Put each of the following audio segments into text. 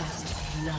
First blood.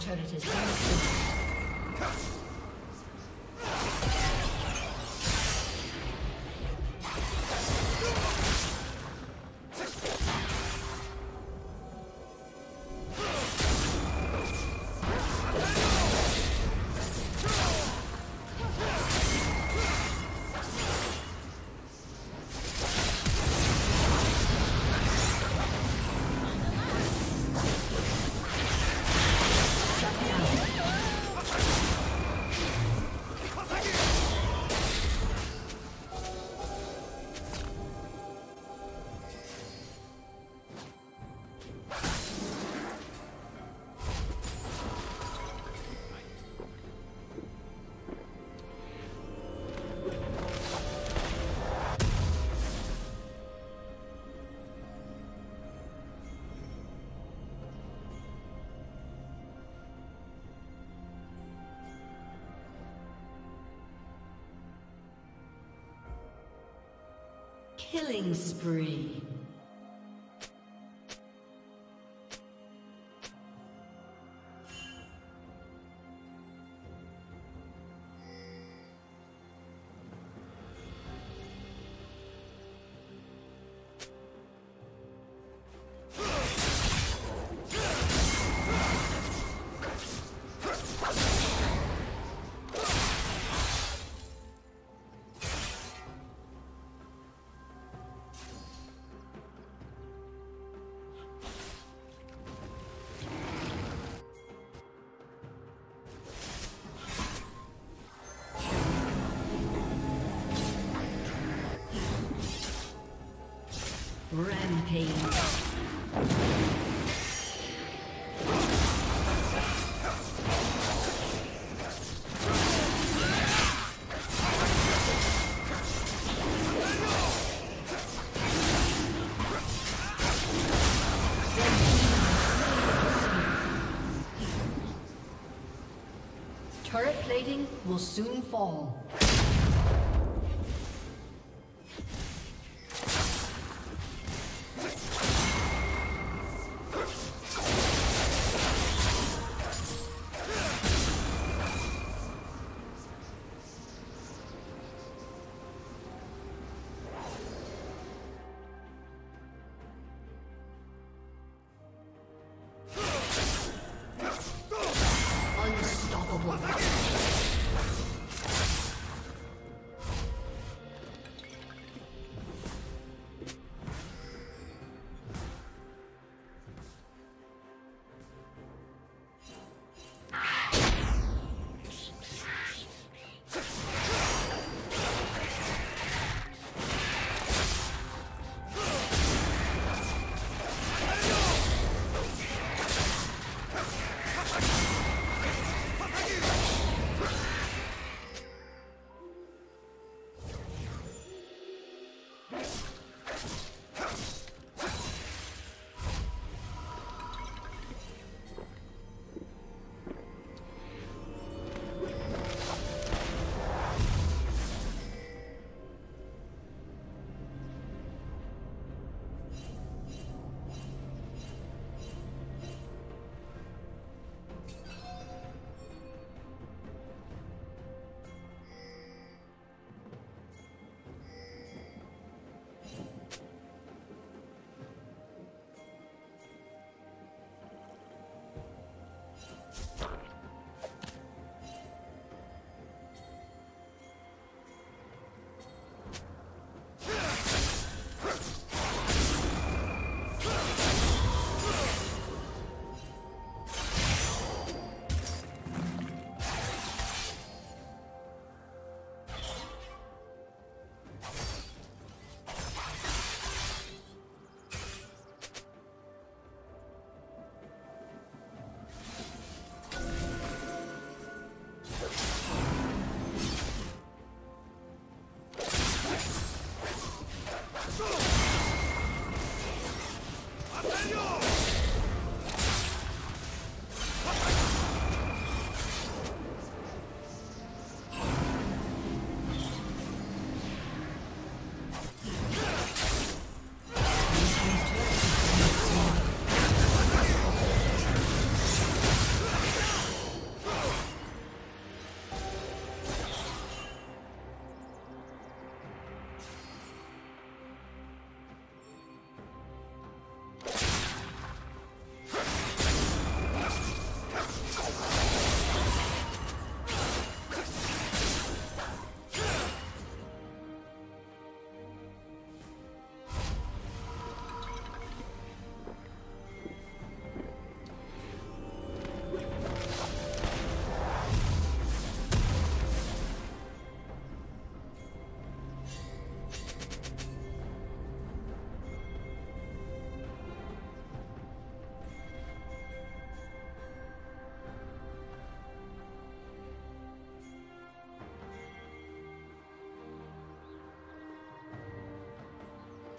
Turret is down. Killing spree. Rampage. Turret plating will soon fall.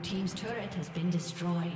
Blue team's turret has been destroyed.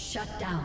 Shut down.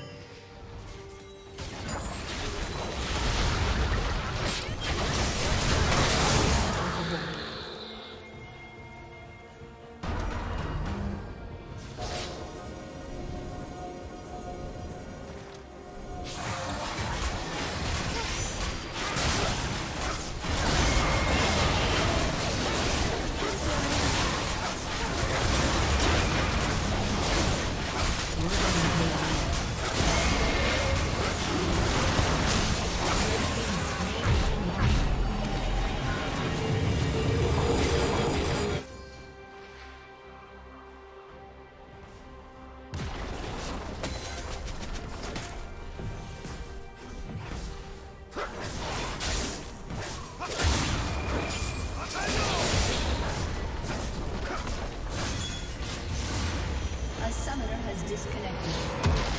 Disconnected.